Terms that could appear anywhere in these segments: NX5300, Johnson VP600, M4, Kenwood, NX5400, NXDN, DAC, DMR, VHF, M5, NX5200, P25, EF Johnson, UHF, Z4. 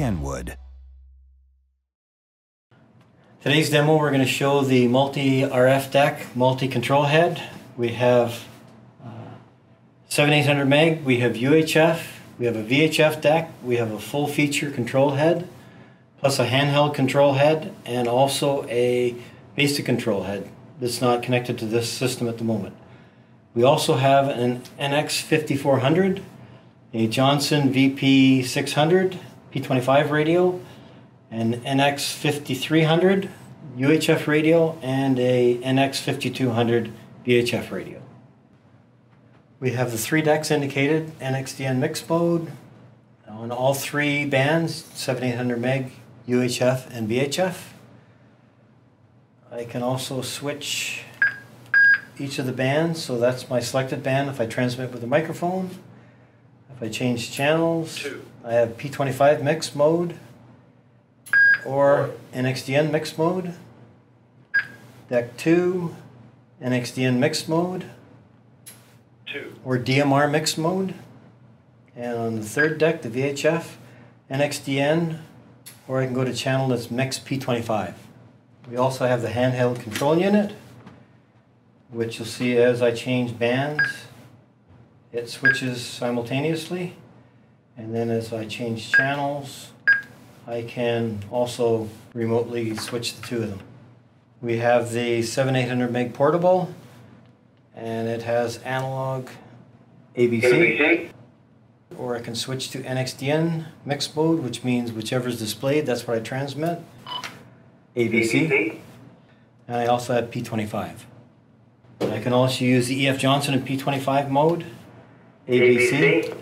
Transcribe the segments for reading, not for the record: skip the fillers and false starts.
Kenwood. Today's demo, we're going to show the multi-RF DAC, multi-control head. We have 7800 meg, we have UHF, we have a VHF DAC, we have a full feature control head, plus a handheld control head, and also a basic control head that's not connected to this system at the moment. We also have an NX5400, a Johnson VP600 P25 radio, an NX5300 UHF radio, and a NX5200 VHF radio. We have the three decks indicated, NXDN mix mode, on all three bands, 7800 meg, UHF, and VHF. I can also switch each of the bands, so that's my selected band if I transmit with a microphone. If I change channels, I have P25 mix mode, or NXDN mix mode, deck 2, NXDN mix mode, or DMR mix mode, and on the third deck, the VHF, NXDN, or I can go to channel that's mix P25. We also have the handheld control unit, which you'll see as I change bands, it switches simultaneously, and then as I change channels, I can also remotely switch the two of them. We have the 7800 meg portable, and it has analog ABC, or I can switch to NXDN mix mode, which means whichever's displayed, that's what I transmit, ABC, and I also have P25. I can also use the EF Johnson in P25 mode, ABC,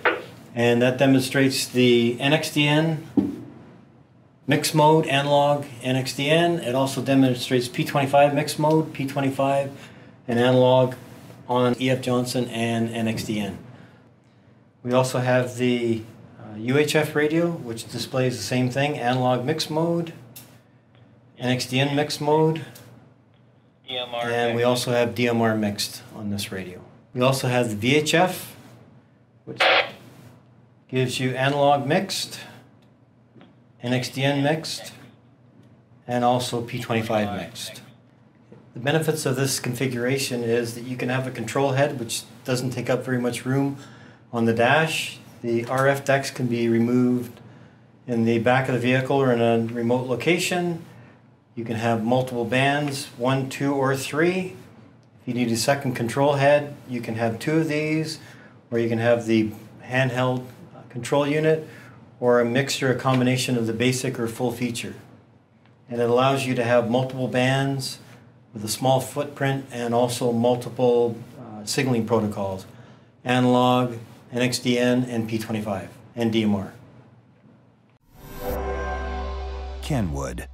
and that demonstrates the NXDN mix mode, analog, NXDN. It also demonstrates P25 mix mode, P25, and analog on EF Johnson and NXDN. We also have the UHF radio, which displays the same thing, analog mix mode, NXDN mix mode, DMR, and we also have DMR mixed on this radio. We also have the VHF, which gives you analog mixed, NXDN mixed, and also P25 mixed. The benefits of this configuration is that you can have a control head which doesn't take up very much room on the dash. The RF decks can be removed in the back of the vehicle or in a remote location. You can have multiple bands, 1, 2, or 3. If you need a second control head, you can have two of these, or you can have the handheld control unit, or a mixture, a combination of the basic or full feature. And it allows you to have multiple bands with a small footprint and also multiple signaling protocols, analog, NXDN, and P25, and DMR. Kenwood.